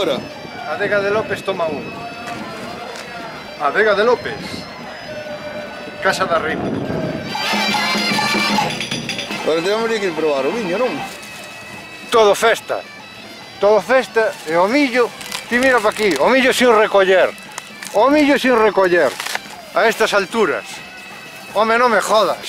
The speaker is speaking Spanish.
ora? A Vega de López toma uno. A Vega de López. Casa d'Arriba. Ora dobbiamo dire che provare il vigno, non? Todo festa. Todo festa e o millo, ti mira para aquí, o millo sin recoller. O millo sin recoller. A estas alturas. Home, no me jodas.